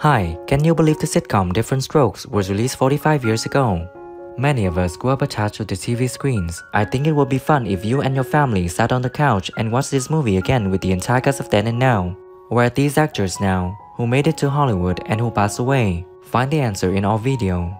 Hi, can you believe the sitcom Diff'rent Strokes was released 45 years ago? Many of us grew up attached to the TV screens. I think it would be fun if you and your family sat on the couch and watched this movie again with the entire cast of then and now. Where are these actors now, who made it to Hollywood and who passed away? Find the answer in our video.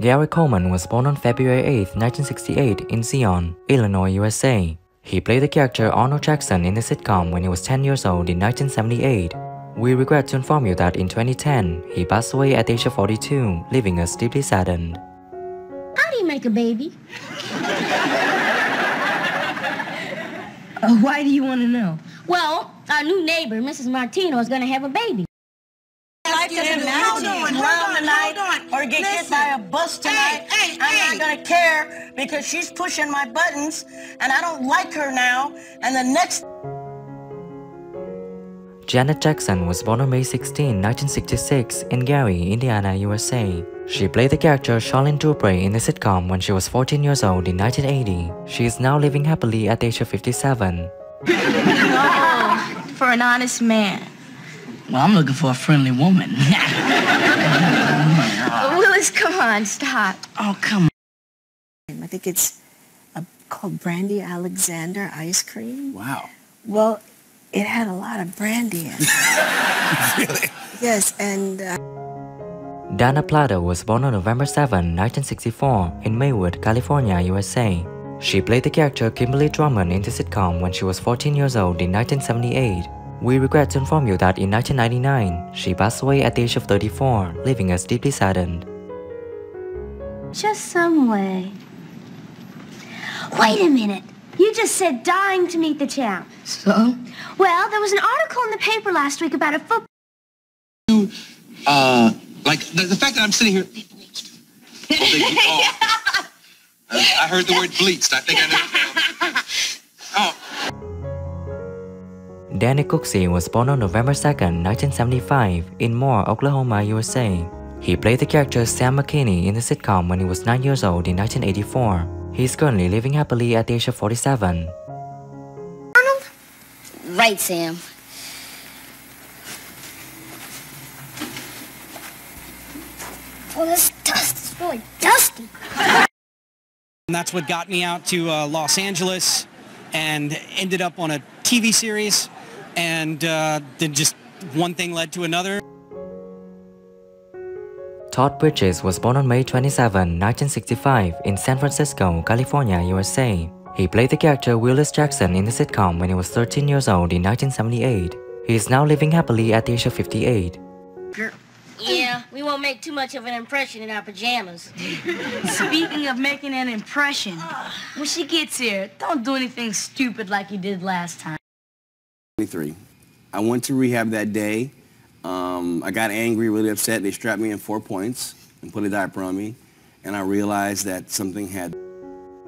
Gary Coleman was born on February 8, 1968 in Zion, Illinois, USA. He played the character Arnold Jackson in the sitcom when he was 10 years old in 1978. We regret to inform you that in 2010, he passed away at the age of 42, leaving us deeply saddened. How do you make a baby? Why do you want to know? Well, our new neighbor, Mrs. Martino, is going to have a baby. I can imagine drown tonight or get hit by a bus tonight. I'm not going to care because she's pushing my buttons and I don't like her now. And the next... Janet Jackson was born on May 16, 1966 in Gary, Indiana, USA. She played the character Charlene Dupree in the sitcom when she was 14 years old in 1980. She is now living happily at the age of 57. Oh, for an honest man. Well, I'm looking for a friendly woman. Willis, come on, stop. Oh, come on. I think it's called Brandy Alexander ice cream. Wow. Well, it had a lot of brandy in it. Really? Yes, and... Dana Plato was born on November 7, 1964 in Maywood, California, USA. She played the character Kimberly Drummond in the sitcom when she was 14 years old in 1978. We regret to inform you that in 1999, she passed away at the age of 34, leaving us deeply saddened. Just some way. Wait a minute. You just said dying to meet the champ. So? Well, there was an article in the paper last week about a football... Like, the fact that I'm sitting here... I heard the word bleached. I think I know. Danny Cooksey was born on November 2, 1975 in Moore, Oklahoma, USA. He played the character Sam McKinney in the sitcom when he was 9 years old in 1984. He is currently living happily at the age of 47. Arnold? Right, Sam. Oh, this dust is really dusty. And that's what got me out to Los Angeles and ended up on a TV series. And then just one thing led to another. Todd Bridges was born on May 27, 1965 in San Francisco, California, USA. He played the character Willis Jackson in the sitcom when he was 13 years old in 1978. He is now living happily at the age of 58. Yeah, we won't make too much of an impression in our pajamas. Speaking of making an impression, when she gets here, don't do anything stupid like you did last time. 23. I went to rehab that day. I got angry, really upset. They strapped me in 4 points and put a diaper on me, and I realized that something had...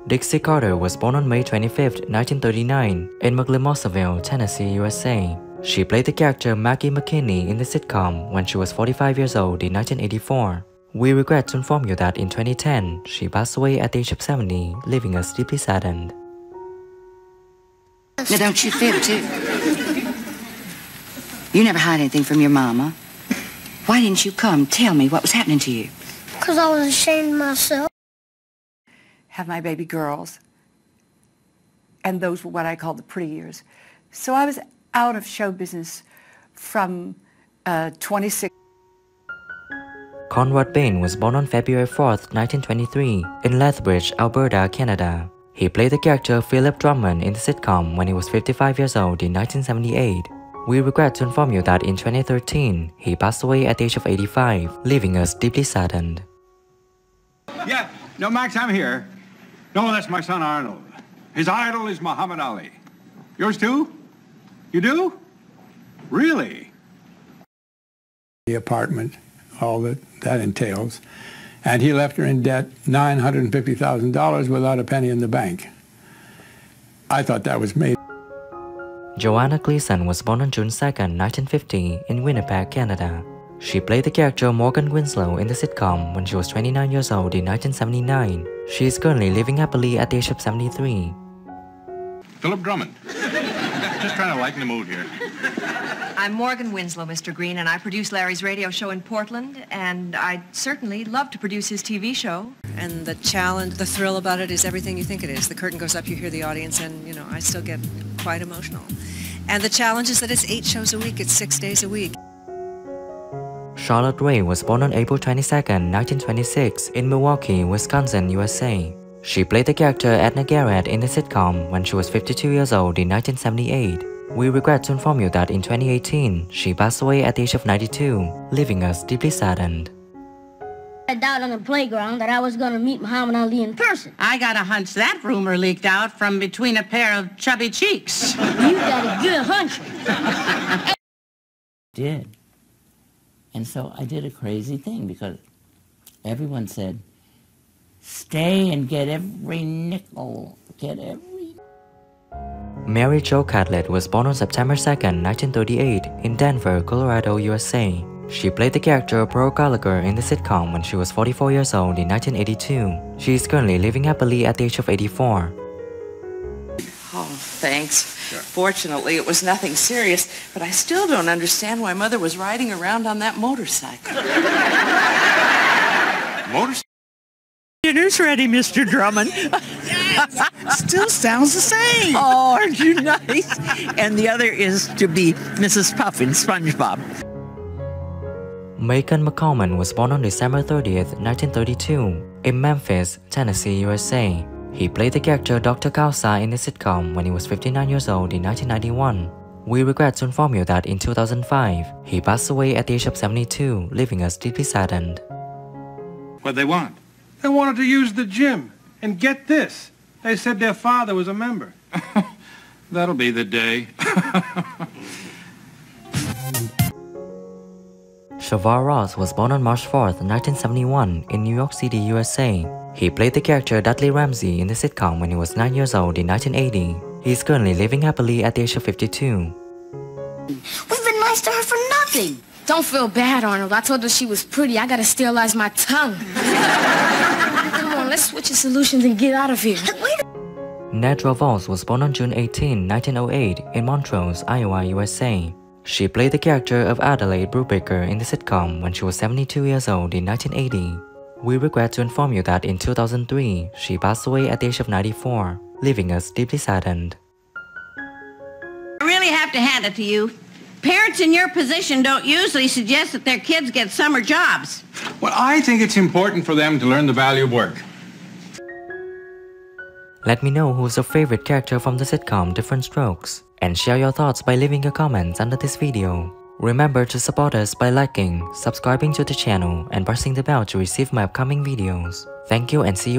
Dixie Carter was born on May 25, 1939 in McLemosville, Tennessee, USA. She played the character Maggie McKinney in the sitcom when she was 45 years old in 1984. We regret to inform you that in 2010, she passed away at the age of 70, leaving us deeply saddened. Now don't you fib too? You never hide anything from your mama. Why didn't you come tell me what was happening to you? Because I was ashamed of myself. Have my baby girls. And those were what I called the pretty years. So I was out of show business from 26. Conrad Bain was born on February 4th, 1923 in Lethbridge, Alberta, Canada. He played the character Philip Drummond in the sitcom when he was 55 years old in 1978. We regret to inform you that in 2013, he passed away at the age of 85, leaving us deeply saddened. Yeah, no, Max, I'm here. No, that's my son Arnold. His idol is Muhammad Ali. Yours too? You do? Really? The apartment, all that entails. And he left her in debt $950,000 without a penny in the bank. I thought that was made. Joanna Gleason was born on June 2, 1950 in Winnipeg, Canada. She played the character Morgan Winslow in the sitcom when she was 29 years old in 1979. She is currently living happily at the age of 73. Philip Drummond. Just trying to lighten the mood here. I'm Morgan Winslow, Mr. Green, and I produce Larry's radio show in Portland, and I'd certainly love to produce his TV show. And the challenge, the thrill about it is everything you think it is. The curtain goes up, you hear the audience, and, you know, I still get quite emotional. And the challenge is that it's 8 shows a week, it's 6 days a week. Charlotte Rae was born on April 22, 1926, in Milwaukee, Wisconsin, USA. She played the character Edna Garrett in the sitcom when she was 52 years old in 1978. We regret to inform you that in 2018, she passed away at the age of 92, leaving us deeply saddened. I doubt on the playground that I was going to meet Muhammad Ali in person. I got a hunch that rumor leaked out from between a pair of chubby cheeks. You got a good hunch. Did. And so I did a crazy thing because everyone said, stay and get every nickel, get every... Mary Jo Catlett was born on September 2, 1938 in Denver, Colorado, USA. She played the character Pearl Gallagher in the sitcom when she was 44 years old in 1982. She is currently living happily at the age of 84. Oh, thanks. Sure. Fortunately, it was nothing serious, but I still don't understand why Mother was riding around on that motorcycle. Motorcycle? Dinner's ready, Mr. Drummond. Yes. Still sounds the same. Oh, aren't you nice? And the other is to be Mrs. Puff in SpongeBob. Macon McCallman was born on December 30th, 1932, in Memphis, Tennessee, USA. He played the character Dr. Kausa in the sitcom when he was 59 years old in 1991. We regret to inform you that in 2005, he passed away at the age of 72, leaving us deeply saddened. What'd they want? They wanted to use the gym. And get this, they said their father was a member. That'll be the day. Javar Ross was born on March 4th, 1971 in New York City, USA. He played the character Dudley Ramsey in the sitcom when he was 9 years old in 1980. He is currently living happily at the age of 52. We've been nice to her for nothing. Don't feel bad, Arnold. I told her she was pretty. I gotta sterilize my tongue. Come on, let's switch the solutions and get out of here. Ned Ravoss was born on June 18, 1908 in Montrose, Iowa, USA. She played the character of Adelaide Brubaker in the sitcom when she was 72 years old in 1980. We regret to inform you that in 2003, she passed away at the age of 94, leaving us deeply saddened. I really have to hand it to you. Parents in your position don't usually suggest that their kids get summer jobs. Well, I think it's important for them to learn the value of work. Let me know who's your favorite character from the sitcom Diff'rent Strokes, and share your thoughts by leaving your comments under this video. Remember to support us by liking, subscribing to the channel, and pressing the bell to receive my upcoming videos. Thank you and see you.